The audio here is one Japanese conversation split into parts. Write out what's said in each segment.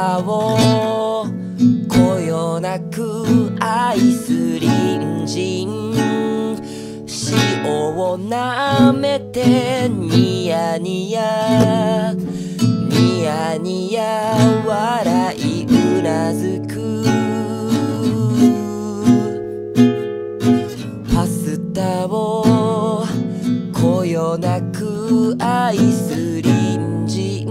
ラをこよなく愛す隣人、塩をなめてニヤニヤニヤニヤ笑いうなずく。パスタをこよなく愛す隣人、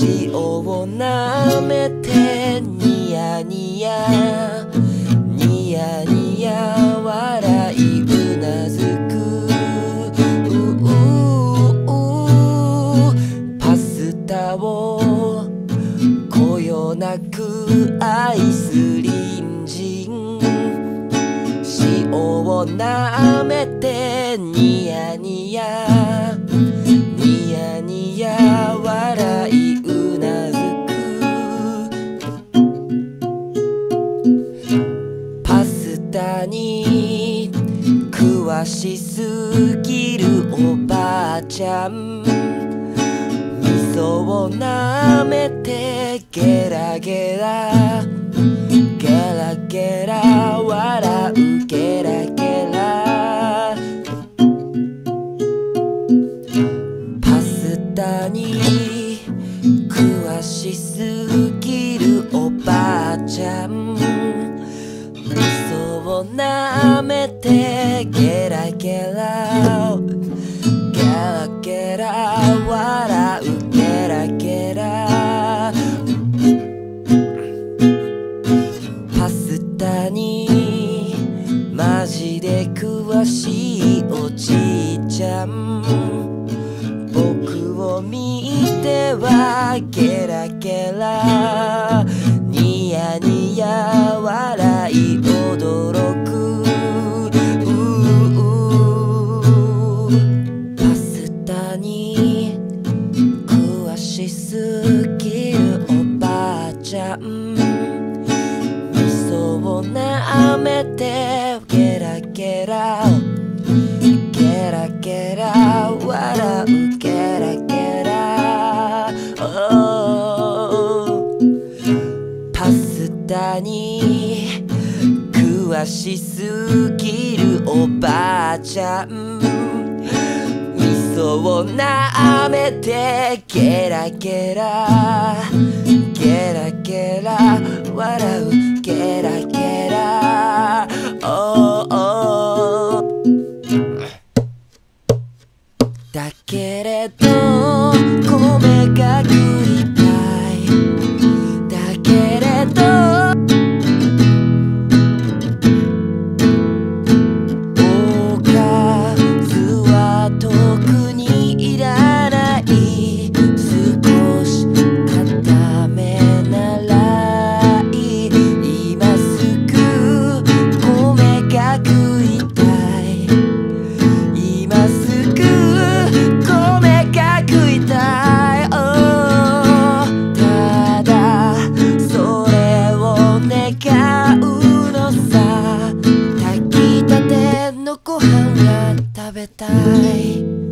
塩をなめてニヤニヤニヤニヤ笑いうなずく。パスタをこよなく愛す隣人、塩をなめてニヤニヤニヤニヤ笑いうに詳しすぎるおばあちゃん、味噌をなめてゲラゲラゲラゲラ笑うゲラゲラ。パスタに詳しすぎるおばあちゃん、なめてゲラゲラゲラゲラ笑うゲラゲラ。パスタにマジで詳しいおじいちゃん、僕を見てはゲラゲラニヤニヤ笑い驚く。パスタに詳しすぎるおばあちゃん、味噌をなめてゲラゲラゲラゲラ笑うゲラゲラ。パスタに詳しすぎるおばあちゃん、味噌をなめてゲラゲラゲラゲラ笑うゲラゲラ。だけれど米が食いたい、だけれど食べたい。